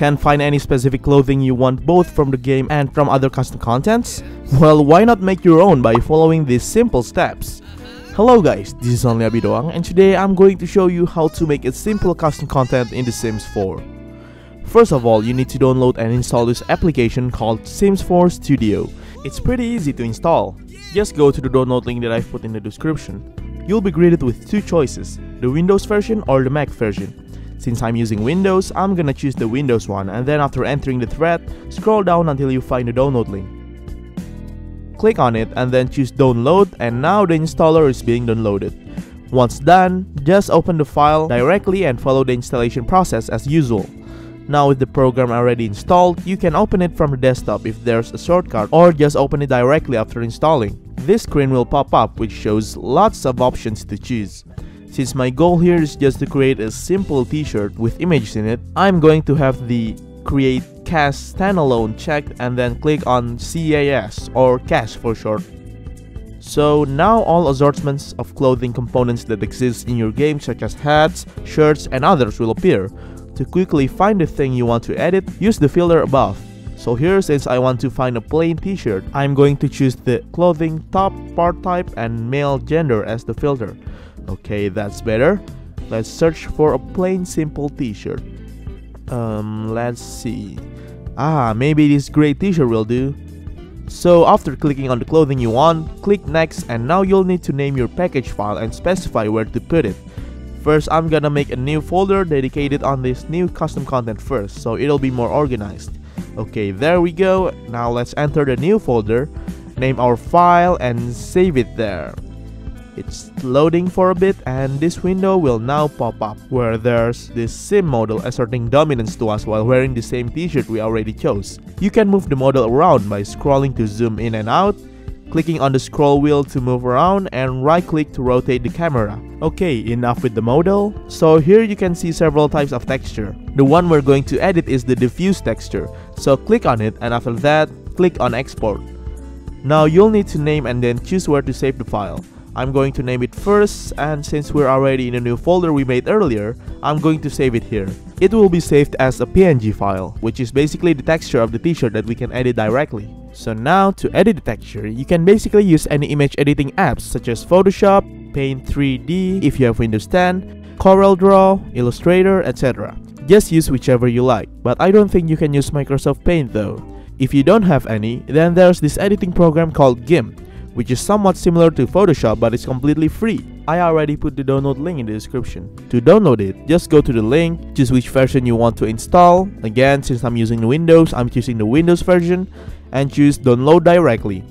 Can find any specific clothing you want both from the game and from other custom contents? Well, why not make your own by following these simple steps? Hello guys, this is Only Abidoang, and today I'm going to show you how to make a simple custom content in The Sims 4. First of all, you need to download and install this application called Sims 4 Studio. It's pretty easy to install. Just go to the download link that I've put in the description. You'll be greeted with two choices, the Windows version or the Mac version. Since I'm using Windows, I'm gonna choose the Windows one, and then after entering the thread, scroll down until you find the download link. Click on it and then choose download, and now the installer is being downloaded. Once done, just open the file directly and follow the installation process as usual. Now with the program already installed, you can open it from the desktop if there's a shortcut, or just open it directly after installing. This screen will pop up which shows lots of options to choose. Since my goal here is just to create a simple t-shirt with images in it, I'm going to have the create CAS standalone checked and then click on CAS or CAS for short. So now all assortments of clothing components that exist in your game such as hats, shirts, and others will appear. To quickly find the thing you want to edit, use the filter above. So here, since I want to find a plain t-shirt, I'm going to choose the clothing top, part type, and male gender as the filter. Okay, that's better. Let's search for a plain simple t-shirt. Let's see. Maybe this gray t-shirt will do. So after clicking on the clothing you want, click next, and now you'll need to name your package file and specify where to put it. First, I'm gonna make a new folder dedicated on this new custom content first, so it'll be more organized. Okay, there we go. Now let's enter the new folder, name our file, and save it there. It's loading for a bit, and this window will now pop up where there's this sim model asserting dominance to us while wearing the same t-shirt we already chose. You can move the model around by scrolling to zoom in and out, clicking on the scroll wheel to move around, and right click to rotate the camera. Okay, enough with the model. So here you can see several types of texture. The one we're going to edit is the diffuse texture, so click on it, and after that click on export. Now you'll need to name and then choose where to save the file. I'm going to name it first, and since we're already in a new folder we made earlier, I'm going to save it here. It will be saved as a PNG file, which is basically the texture of the t-shirt that we can edit directly. So now, to edit the texture, you can basically use any image editing apps such as Photoshop, Paint 3D if you have Windows 10, CorelDRAW, Illustrator, etc. Just use whichever you like, but I don't think you can use Microsoft Paint though. If you don't have any, then there's this editing program called GIMP, which is somewhat similar to Photoshop, but it's completely free. I already put the download link in the description. To download it, just go to the link, choose which version you want to install. Again, since I'm using Windows, I'm choosing the Windows version, and choose download directly.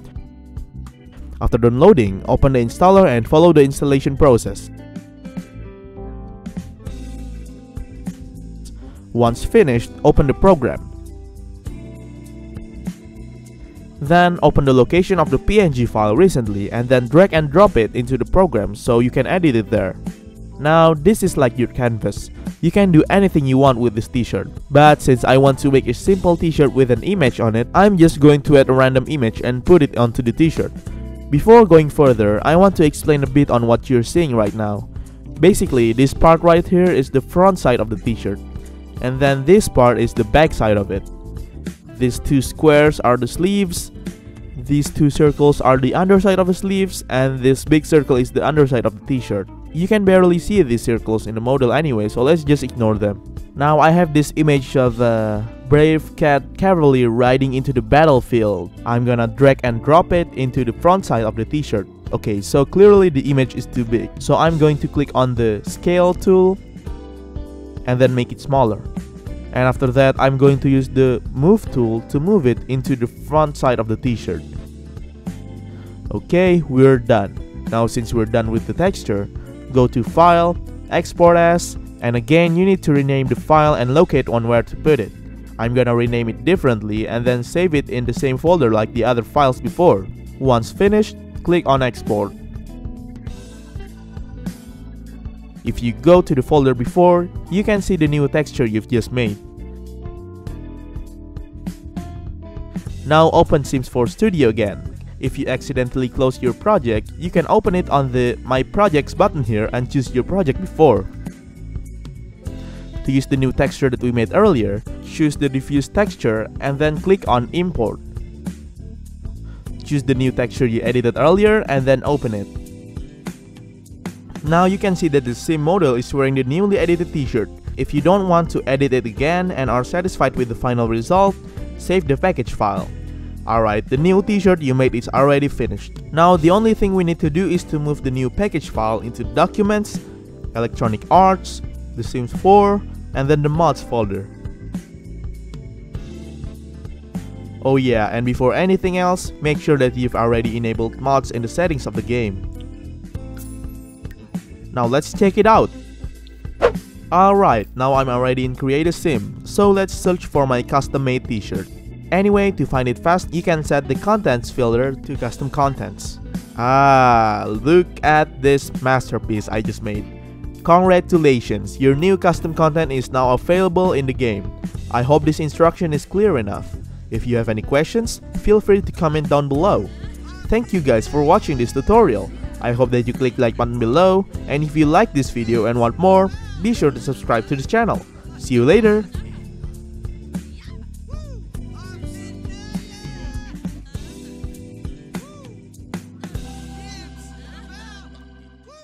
After downloading, open the installer and follow the installation process. Once finished, open the program. Then open the location of the PNG file recently and then drag and drop it into the program so you can edit it there. Now this is like your canvas. You can do anything you want with this t-shirt, but since I want to make a simple t-shirt with an image on it, I'm just going to add a random image and put it onto the t-shirt. Before going further, I want to explain a bit on what you're seeing right now. Basically, this part right here is the front side of the t-shirt, and then this part is the back side of it. These two squares are the sleeves, these two circles are the underside of the sleeves, and this big circle is the underside of the t-shirt. You can barely see these circles in the model anyway, so let's just ignore them. Now I have this image of a brave cat cavalier riding into the battlefield. I'm gonna drag and drop it into the front side of the t-shirt. Okay, so clearly the image is too big, so I'm going to click on the scale tool and then make it smaller. And after that, I'm going to use the move tool to move it into the front side of the t-shirt. Okay, we're done. Now since we're done with the texture, go to file, export as, and again you need to rename the file and locate on where to put it. I'm gonna rename it differently and then save it in the same folder like the other files before. Once finished, click on export. If you go to the folder before, you can see the new texture you've just made. Now open Sims 4 Studio again. If you accidentally close your project, you can open it on the My Projects button here and choose your project before. to use the new texture that we made earlier, choose the diffuse texture and then click on import. Choose the new texture you edited earlier and then open it. Now you can see that the Sim model is wearing the newly edited t-shirt. If you don't want to edit it again and are satisfied with the final result, save the package file. Alright, the new t-shirt you made is already finished. Now the only thing we need to do is to move the new package file into Documents, Electronic Arts, The Sims 4, and then the Mods folder. Oh yeah, and before anything else, make sure that you've already enabled mods in the settings of the game. Now let's check it out. Alright, now I'm already in Create a Sim, so let's search for my custom-made t-shirt. Anyway, to find it fast, you can set the Contents filter to Custom Contents. Ah, look at this masterpiece I just made. Congratulations, your new custom content is now available in the game. I hope this instruction is clear enough. If you have any questions, feel free to comment down below. Thank you guys for watching this tutorial. I hope that you click like button below, and if you like this video and want more, be sure to subscribe to this channel. See you later!